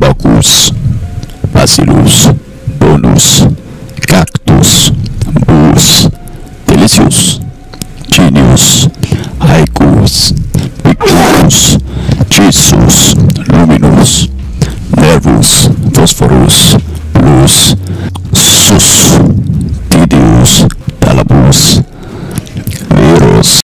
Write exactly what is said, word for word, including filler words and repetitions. abacus, bacillus, bonus, cactus, booze, delicious, genius, haikus, victorious, Jesus, luminous, nervous, phosphorus, blues,